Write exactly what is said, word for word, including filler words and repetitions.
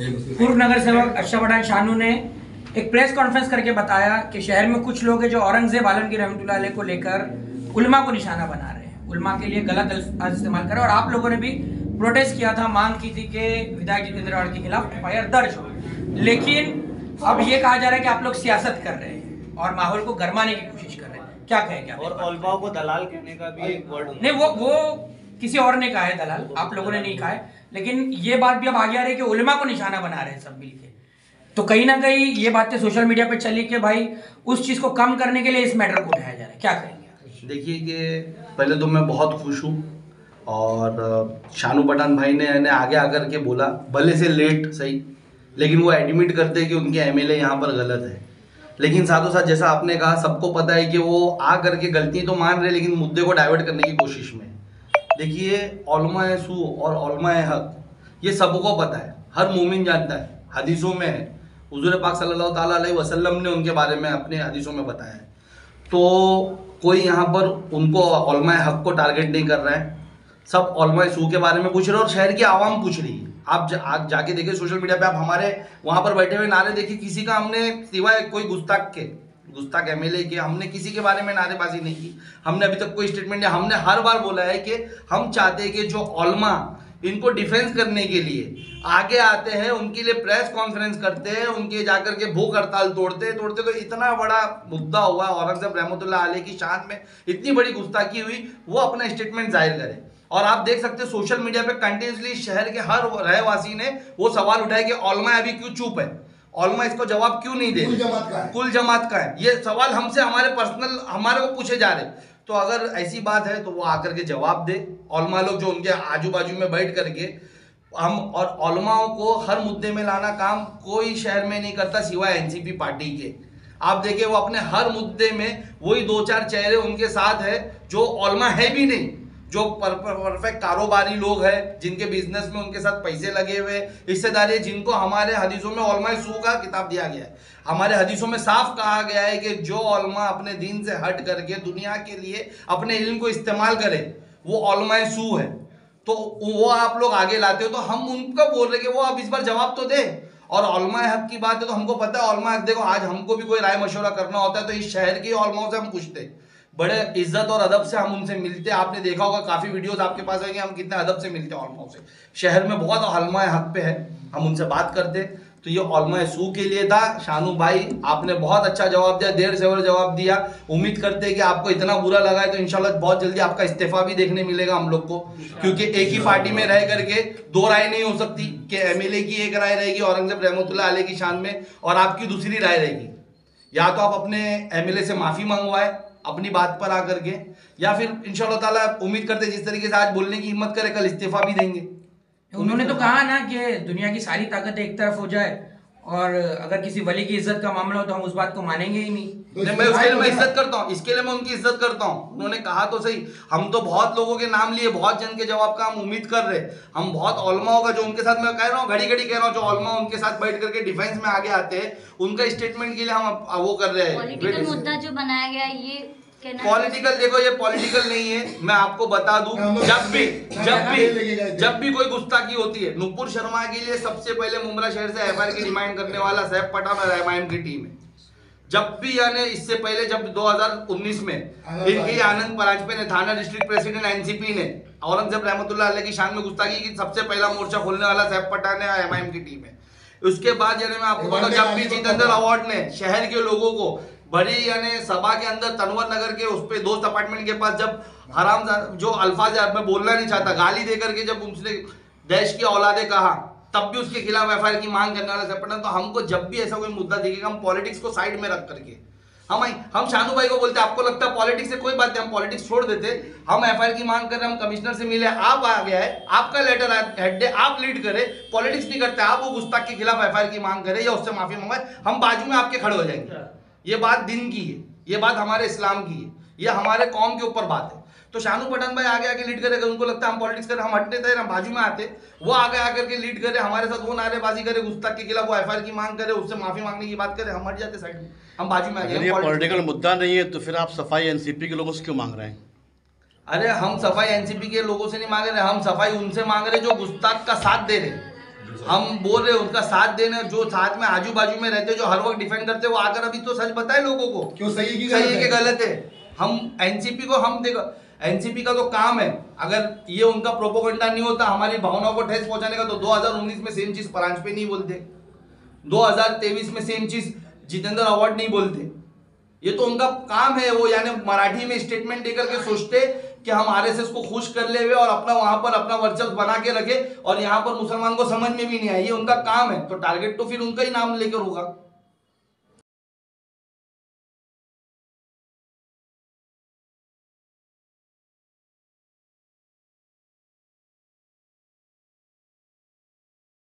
पूर्व नगर सेवक शानू पठान ने एक प्रेस कॉन्फ्रेंस करके बताया कि शहर में कुछ लोग हैं जो औरंगजेब आलमगीर रहमतुल्लाह अलैह को लेकर उलमा को निशाना बना रहे हैं, उलमा के लिए गलत अल्फाज इस्तेमाल कर रहे हैं। और आप लोगों ने भी प्रोटेस्ट किया था, मांग की थी कि विधायक जितेंद्र आव्हाड के खिलाफ एफ आई आर दर्ज हो। लेकिन अब ये कहा जा रहा है कि आप लोग सियासत कर रहे हैं और माहौल को गर्माने की कोशिश कर रहे हैं। क्या कहेंगे? और उलमाओं को दलाल कहने का भी एक वर्ड नहीं, वो वो किसी और ने कहा है दलाल, आप लोगों ने नहीं कहा है। लेकिन ये बात भी अब आगे आ रही है कि उलमा को निशाना बना रहे हैं सब मिल के, तो कहीं ना कहीं ये बातें सोशल मीडिया पे चली कि भाई उस चीज़ को कम करने के लिए इस मैटर को उठाया जा रहा है। क्या कहेंगे? देखिए कि पहले तो मैं बहुत खुश हूँ और शानू पठान भाई ने इन्हें आगे आकर के बोला, भले से लेट सही, लेकिन वो एडमिट करते कि उनके एम एल ए यहाँ पर गलत है। लेकिन साथों साथ जैसा आपने कहा, सबको पता है कि वो आ करके गलती तो मान रहे, लेकिन मुद्दे को डाइवर्ट करने की कोशिश में। देखिए, औलमा है सू और औलमा है हक, ये सबको पता है, हर मोमिन जानता है, हदीसों में है। हुजूर पाक सल्लल्लाहु ताला अलैहि वसल्लम ने उनके बारे में अपने हदीसों में बताया है। तो कोई यहाँ पर उनको औलमा हक को टारगेट नहीं कर रहा है, सब औलमा सू के बारे में पूछ रहे और शहर की आवाम पूछ रही है। आप जा, आप जाके देखिए सोशल मीडिया पे, आप हमारे वहाँ पर बैठे हुए नारे देखिए, किसी का हमने सिवाय कोई गुस्ताख के गुस्ताख एम एल ए के हमने किसी के बारे में नारेबाजी नहीं की, हमने अभी तक कोई स्टेटमेंट नहीं। हमने हर बार बोला है कि हम चाहते हैं कि जो औलमा इनको डिफेंस करने के लिए आगे आते हैं, उनके लिए प्रेस कॉन्फ्रेंस करते हैं, उनके जाकर के भूख हड़ताल तोड़ते तोड़ते तो इतना बड़ा मुद्दा हुआ, औरंगजेब रहमतुल्लाह अलैह की शान में इतनी बड़ी गुस्ताखी हुई, वो अपना स्टेटमेंट जाहिर करे। और आप देख सकते हैं सोशल मीडिया पे कंटिन्यूसली शहर के हर रहवासी ने वो सवाल उठाया कि औलमा अभी क्यों चुप है, औलमा इसको जवाब क्यों नहीं दे, कुल जमात का है। ये सवाल हमसे, हमारे पर्सनल, हमारे को पूछे जा रहे। तो अगर ऐसी बात है तो वो आकर के जवाब दे, औलमा लोग जो उनके आजू बाजू में बैठ करके। हम और औलमाओं को हर मुद्दे में लाना काम कोई शहर में नहीं करता सिवाय एनसीपी पार्टी के। आप देखिए, वो अपने हर मुद्दे में वही दो चार चेहरे उनके साथ है जो औलमा है भी नहीं, जो परफेक्ट कारोबारी लोग हैं, जिनके बिजनेस में उनके साथ पैसे लगे हुए हिस्सेदारी, जिनको हमारे हदीसों में औलमा सू का किताब दिया गया है। हमारे हदीसों में साफ कहा गया है कि जो औलमा अपने दीन से हट करके दुनिया के लिए अपने इल्म को इस्तेमाल करे, वो औलमा सू है। तो वो आप लोग आगे लाते हो, तो हम उनका बोल रहे कि वो आप इस बार जवाब तो दे। और औलमा हक की बात है तो हमको पता है औलमा हक, देखो आज हमको भी कोई राय मशवरा करना होता है तो इस शहर के औलमाओं से हम पूछते हैं, बड़े इज्जत और अदब से हम उनसे मिलते हैं। आपने देखा होगा काफ़ी वीडियोस आपके पास है कि हम कितने अदब से मिलते हैं औलमाओं से। शहर में बहुत औलमा हक पे है, हम उनसे बात करते। तो ये औलमा सू के लिए था। शानू भाई, आपने बहुत अच्छा जवाब दिया, देर से और जवाब दिया। उम्मीद करते हैं कि आपको इतना बुरा लगा है तो इंशाल्लाह बहुत जल्दी आपका इस्तीफा भी देखने मिलेगा हम लोग को, क्योंकि एक ही पार्टी में रह करके दो राय नहीं हो सकती कि एमएलए की एक राय रहेगी औरंगजेब रहमतुल्लाह अलैह की शान में और आपकी दूसरी राय रहेगी। या तो आप अपने एमएलए से माफ़ी मंगवाए अपनी बात पर आकर के, या फिर इंशाल्लाह ताला उम्मीद करते जिस तरीके से आज बोलने की हिम्मत करे, कल इस्तीफा भी देंगे। उन्होंने तो कहा ना कि दुनिया की सारी ताकत एक तरफ हो जाए और अगर किसी वली की इज्जत का मामला हो तो हम उस बात को मानेंगे ही नहीं। नहीं, मैं उसके लिए मैं इज्जत करता हूँ, इसके लिए मैं उनकी इज्जत करता हूँ। उन्होंने कहा तो सही, हम तो बहुत लोगों के नाम लिए, बहुत जन के जवाब का हम उम्मीद कर रहे। हम बहुत औलमा होगा जो उनके साथ, मैं कह रहा हूँ घड़ी घड़ी कह रहा हूँ, जो औलमा उनके साथ बैठ करके डिफेंस में आगे आते हैं, उनका स्टेटमेंट के लिए हम वो कर रहे हैं। मुद्दा जो बनाया गया ये पॉलिटिकल, देखो ये पॉलिटिकल नहीं है। मैं आपको बता दूं, जब भी जब भी जब भी कोई गुस्ताखी होती है, नूपुर शर्मा के लिए सबसे पहले मुमरा शहर से एफ आई आर की रिमाइंड करने वाला शानू पठान और एम आई एम की टीम है। जब भी, यानी इससे पहले जब दो हज़ार उन्नीस में इनके आनंद पराजपे ने, थाना डिस्ट्रिक्ट प्रेसिडेंट एनसीपी ने औरंगजेब रहमतुल्लाह अलैह की शान में गुस्ताखी की, सबसे पहला मोर्चा खोलने वाला शानू पठान है और एम आई एम की टीम है। उसके बाद यानी मैं आपको बताऊँ, जब भी जितेंद्र आव्हाड ने शहर के लोगों को बड़ी यानी सभा के अंदर तनवर नगर के उस पे दोस्त अपार्टमेंट के पास, जब हराम जो अल्फाज है मैं बोलना नहीं चाहता, गाली दे करके जब उसने देश की औलादे कहा, तब भी उसके खिलाफ एफ आई आर की मांग करने वाला सपना। तो हमको जब भी ऐसा कोई मुद्दा दिखेगा, हम पॉलिटिक्स को साइड में रख करके, हम हम शानू भाई को बोलते आपको लगता है पॉलिटिक्स से कोई बात नहीं, हम पॉलिटिक्स छोड़ देते, हम एफ आई आर की मांग कर रहे, हम कमिश्नर से मिले, आप आ गया है, आपका लेटर हेड है, आप लीड करें, पॉलिटिक्स नहीं करते आप। वो गुस्ताख के खिलाफ एफ आई आर की मांग करें या उससे माफी मंगवाए, हम बाजू में आपके खड़े हो जाएंगे। ये बात दिन की है, ये बात हमारे इस्लाम की है, ये हमारे कौम के ऊपर बात है। तो शानू पठान भाई आगे आके लीड करेगा, उनको लगता है हम पॉलिटिक्स करें, हम हटने थे, हम बाजू में आते, वो आगे आकर के लीड करे, हमारे साथ वो नारेबाजी करे, गुस्ताख के खिलाफ वो एफ आई आर की मांग करे, उससे माफी मांगने की बात करे, हम हट जाते साइड में, हम बाजू में आ जाए। पॉलिटिकल मुद्दा नहीं है तो फिर आप सफाई एनसीपी के लोगों से क्यों मांग रहे हैं? अरे हम सफाई एनसीपी के लोगों से नहीं मांग रहे, हम सफाई उनसे मांग रहे जो गुस्ताख का साथ दे रहे, हम बोल रहे उनका साथ देना, जो साथ में आजू बाजू में रहते जो हर वक्त डिफेंड करते वो आकर अभी तो सच बताए लोगों को क्यों सही की गलत है, गलत है। हम एनसीपी को हम देखो एनसीपी का तो काम है, अगर ये उनका प्रोपोगंडा नहीं होता हमारी भावनाओं को ठेस पहुंचाने का तो दो हज़ार उन्नीस में सेम चीज परांज पे नहीं बोलते, दो हज़ार तेईस में सेम चीज जितेंद्र आव्हाड नहीं बोलते। ये तो उनका काम है, वो यानी मराठी में स्टेटमेंट देकर के सोचते कि हम आरएसएस को खुश कर ले हुए और अपना वहां पर अपना वर्चस्व बना के रखे और यहाँ पर मुसलमान को समझ में भी नहीं आए, ये उनका काम है तो टारगेट तो फिर उनका ही नाम लेकर होगा।